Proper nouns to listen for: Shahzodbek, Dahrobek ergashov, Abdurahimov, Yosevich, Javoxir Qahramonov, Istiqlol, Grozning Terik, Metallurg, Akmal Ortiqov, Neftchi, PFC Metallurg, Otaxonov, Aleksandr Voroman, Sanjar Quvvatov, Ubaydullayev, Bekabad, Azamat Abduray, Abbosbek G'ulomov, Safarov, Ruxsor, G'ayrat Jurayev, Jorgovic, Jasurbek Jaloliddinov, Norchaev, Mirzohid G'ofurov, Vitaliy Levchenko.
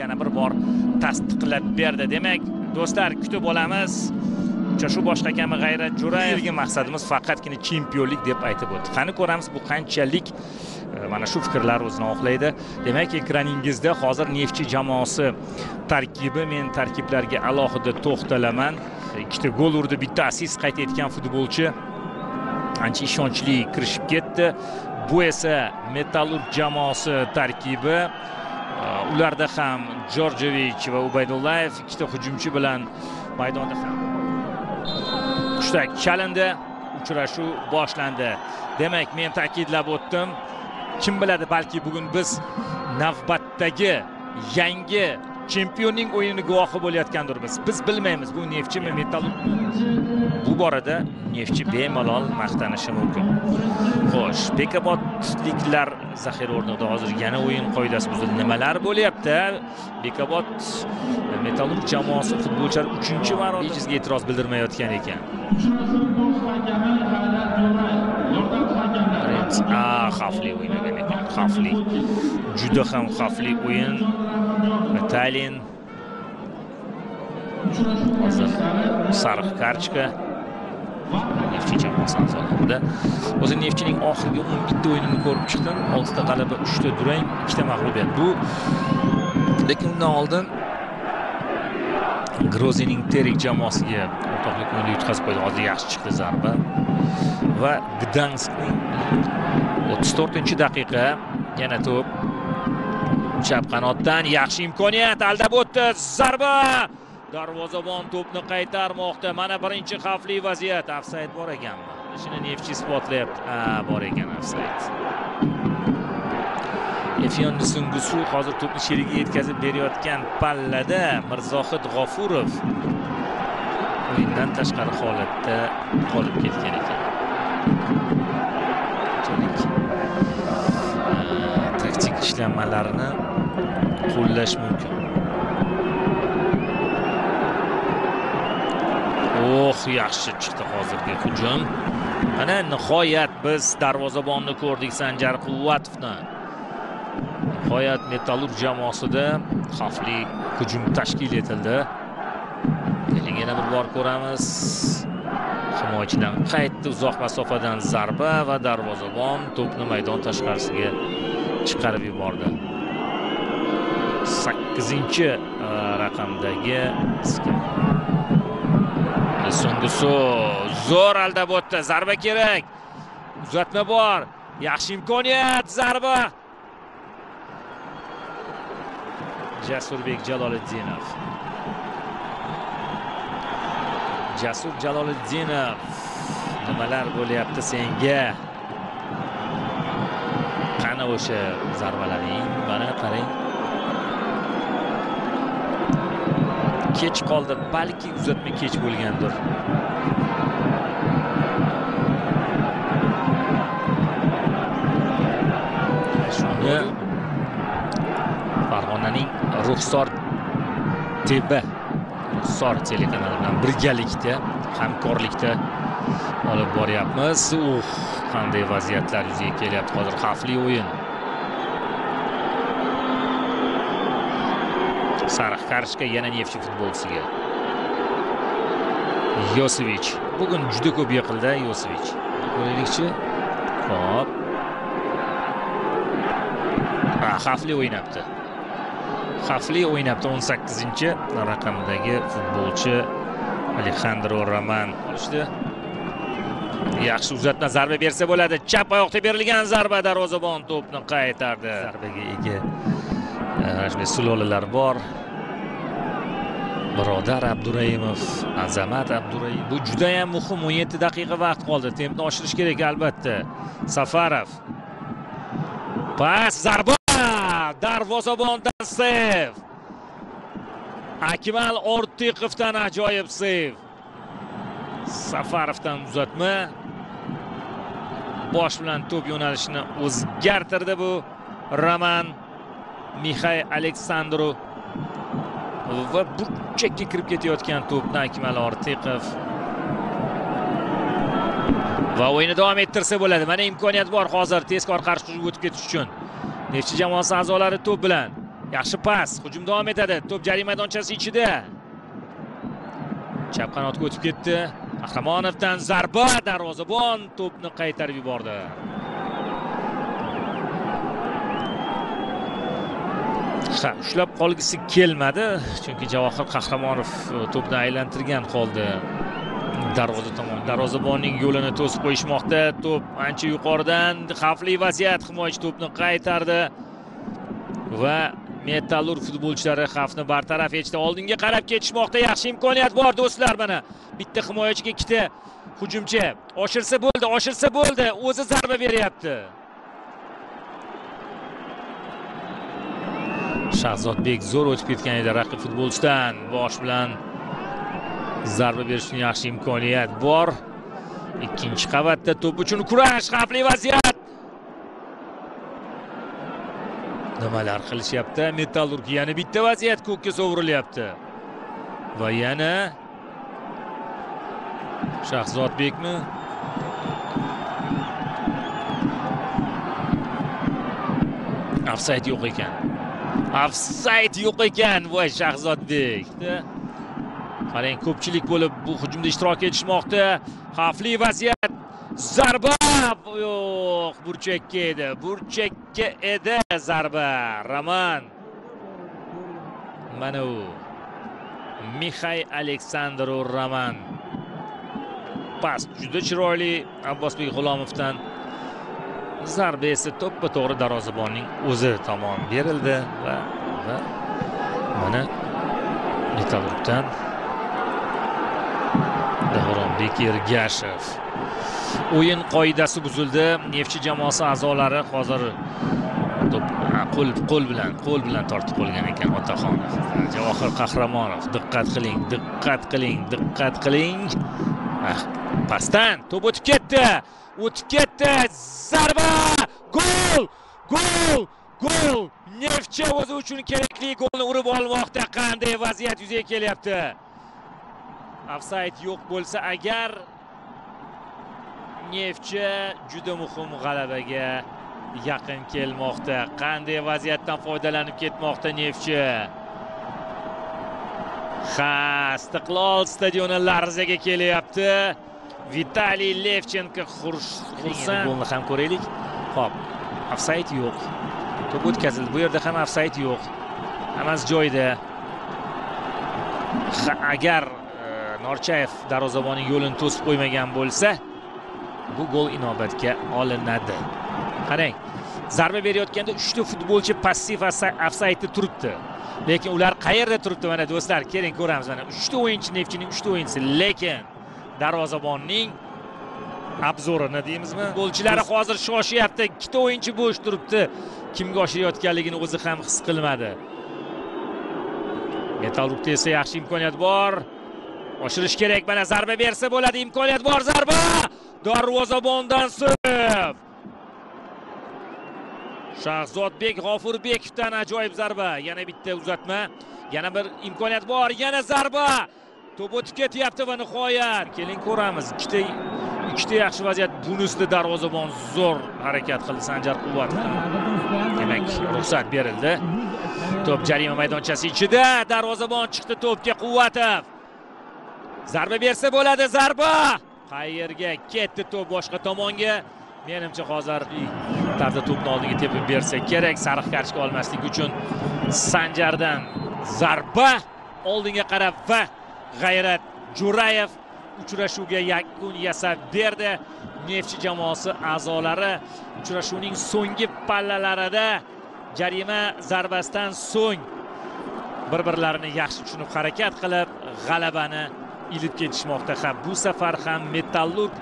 yana bir bor tasdiqlab berdi. Demek do'stlar kutib olamiz. Uchrashuv boshqakami G'ayrat Jurayevning maqsadimiz faqatgina chempionlik deb aytib o'tdi. Qani ko'ramiz bu qanchalik mana shu fikrlar o'zini oqlaydi. Demak, ekraningizda hozir Neftchi jamoasi tarkibi, men tarkiblarga alohida to'xtalaman. Ikkita gol urdi, bitta assist qayd etgan futbolchi ancha ishonchli kirishib ketdi. Bu esa Metallurg jamoasi tarkibi. Ularda ham Jorgovic va Ubaydullayev ikkita hujumchi bilan maydonda ham. Kuchtak chalindi, uchrashuv boshlandi. Demak, men ta'kidlab o'tdim. Kim biladi, balki bugun biz navbatdagi yangi chempionning o'yini guvohi bo'layotgandirmiz. Biz bilmaymiz, bu Neftchimi, Metallurgmi. Bu borada Neftchi bemalol maqtanishi mumkin. Xo'sh, bekobodliklar zaxira o'rnida hozir yana o'yin qoidasi buzildi. Nimalar bo'lyapti? Bekobod Metallurg jamoasi futbolchilari 3-marta hechizga e'tiroz bildirmayotgan ekan. Xavfli o'ynagan ekan, xavfli. Juda ham xavfli o'yin. Vitaliy hozir sariq kartochka Neftchi jamoasi hisobida. O'zi Neftchining oxirgi 12 o'yinini ko'rib chiqdim. 6 ta g'alaba, 3 ta durang, 2 ta mag'lubiyat. Bu lekin undan oldin Grozning Terik jamoasiga o'rtoqlik o'yinida yutqazib qo'ydi. Hozir yaxshi chiqdi zarba. Va Gdanskning 34-daqiqa yana to'p chap qanotdan yaxshi imkoniyat, aldab o'tdi, zarba. Darvozabon to'pni qaytarmoqda. Mana birinchi xavfli vaziyat. Ofsayd bor ekanmi? Shuni Neftchi isbotlayapti. Bor ekan ofsayd. Efionning so'nggi hozir to'pni sherigiga yetkazib berayotgan pallada Mirzohid G'ofurov o'yindan tashqari holatda qolib ketgan ekan. Taktik ishlanmalarini qo'llash mumkin. Yaxshi chiqdi hozirgi hujum. Mana nihoyat biz darvozabonni ko'rdik, Sanjar Quvvatovni. Nihoyat Metallurg jamoasida xavfli hujum tashkil etildi. Keling yana bir bor ko'ramiz. Himoyachidan qaytdi, uzoq masofadan zarba va darvozabon to'pni maydon tashqarisiga chiqarib yubordi. 8-raqamdagi so'nggisi zo'r aldab o'tdi. Zarba kerak. Uzatma bor. Yaxshi imkoniyat, zarba. Jasurbek Jaloliddinov. Jasur Jaloliddinov. Nimalar bo'lyapti senga? Qani o'sha zarbalaring? Mana qarang. Keç kaldı, belki uzatma keç bo'lgandir. Shunda Farg'onaning Ruxsor telekanalidan birgalikda, hamkorlikda olib boryapmiz. Qanday vaziyatlar yuzaga kelyapti hozir, xavfli o'yin. Sariq kartochka yana Neftchi futbolchisiga. Yosevich bugun juda ko'p yiqildi. Yosevich ko'raylikchi. Hop. Xavfli o'ynapti. Xavfli o'ynapti. 18-raqamdagi futbolchi Aleksandr Voroman olishdi. Yaxshi uzatma, zarba bersa bo'ladi. Chap oyoqda berilgan zarba, darvozabon to'pni qaytardi. Zarbaga ega Rashid sulolalar bor. Birodar Abdurahimov, Azamat Abduray. Bu juda ham muhim. 17 daqiqa vaqt qoldi. Tempni oshirish kerak albatta. Safarov. Pas, zarba. Darvozabondan save. Akmal Ortiqovdan ajoyib save. Safarovdan uzatma. Bosh bilan to'p yo'nalishini o'zgartirdi bu Roman. Mixay Aleksandru va burchakka kirib ketayotgan to'pni Akmal Ortiqov va o'yinni davom ettirsa bo'ladi. Mana imkoniyat bor hozir tezkor qarshi hujumga o'tib ketish uchun. Neftchi jamoasi a'zolari to'p bilan Yaxshi pas, hujum davom etadi. To'p jarima maydonchasi ichida. Chap qanotga o'tib ketdi. Qahramonovdan zarba, darvozabon to'pni qaytarib yubordi. Ha, ushlab qolgisi kelmadi, chunki Javoxir Qahramonov to'pni aylantirgan holda darvoza tomon. Darvozabonning yo'lini to'sib qo'yishmoqda. To'p ancha yuqoridan xavfli vaziyat, himoyachi to'pni qaytardi. Va Metallurg futbolchilari xavfni bartaraf etishda oldinga qarab ketishmoqda. Yaxshi imkoniyat bor do'stlar, mana bitta himoyachiga ikkita hujumchi. Oshirsa bo'ldi. O'zi zarba beryapti. Shahzodbek zo'r o'tib ketgan edi raqib futbolchidan. Bosh bilan zarba berishning yaxshi imkoniyat bor. Ikkinchi qavatda to'p uchun kurash, xavfli vaziyat. Nimalar qilishyapti? Metallurg yana bitta vaziyat ko'kka sovurilyapti. Va yana Shahzodbekmi? Ofsayd yo'q ekan. Voy Shahzodbek. Qarang, ko'pchilik bo'lib bu hujumda ishtirok etishmoqda. Xavfli vaziyat. Zarba yo'q, burchakka edi zarba. Roman mana u Mixay Aleksandr Voroman. Pas juda chiroyli Abbosbek G'ulomovdan. Zarba esa to'ppa to'g'ri darvozabonning o'zi tomon berildi va mana Metallurgdan Dahrobek ergashov. O'yin qoidasi buzildi. Neftchi jamoasi a'zolari hozir qo'l bilan tortib qolgan ekan Otaxonov. Javohir Qahramonov, diqqat qiling. Pasdan to'p o'tib ketdi. Zarba! Gol! Neftchi o'zi uchun kerakli golni urib olmoqda. Qanday vaziyat yuzaga kelyapti? Ofsayd yo'q bo'lsa agar Neftchi juda muhim g'alabaga yaqin kelmoqda. Qanday vaziyatdan foydalanib ketmoqda Neftchi? Ha, Istiqlol stadioni larzaga kelyapti. Vitaliy Levchenko xursand. Golni ham ko'raylik. Xo'p, ofsayd yo'q. To'p o'tkazildi. Bu yerda ham ofsayd yo'q. Hammasi joyida. Agar Norchaev darvozabonning yo'lini to'sib qo'ymagan bo'lsa, bu gol inobatga olinadi. Qarang, zarba berayotganda 3 ta futbolchi passiv ofsaydda turibdi. Lekin ular qayerda turibdi mana do'stlar, keling ko'ramiz mana. 3 ta o'yinchi Neftchining 3 ta o'yinchisi, lekin darvozabonning obzorini deymizmi? Futbolchilari hozir shoshyapti. 2 ta o'yinchi bo'sh turibdi. Kimga oshirayotganligini o'zi ham his qilmadi. Metallurgda esa yaxshi imkoniyat bor. Oshirish kerak, mana zarba bersa bo'ladi. Imkoniyat bor, zarba! Darvozabondan sirf. Shahzodbek G'ofurbekdan ajoyib zarba. Yana bitta uzatma. Yana bir imkoniyat bor. Yana zarba. To'p o'tib ketyapti va nihoyat. Keling ko'ramiz. Ikkita yaxshi vaziyat. Bunusda darvozabon zo'r harakat qildi Sanjar Quvvatov. Demak, ruxsat berildi. To'p jarima maydonchasi ichida. Darvozabon chiqdi to'pga Quvvatov. Zarba bersa bo'ladi. Zarba. Qayerga ketdi to'p? Boshqa tomonga. Menimcha hozir tarzda to'pni oldiga tepib bersa kerak, sariq kartochka olmaslik uchun. Sanjardan zarba oldinga qarab va G'ayrat Jurayev uchrashuvga yakun yasab berdi. Neftchi jamoasi a'zolari uchrashuvning so'nggi pallalarida jarima zarbasidan so'ng bir-birlarini yaxshi tushunib harakat qilib g'alabani ilib ketishmoqda. Ha, bu safar ham Metallurg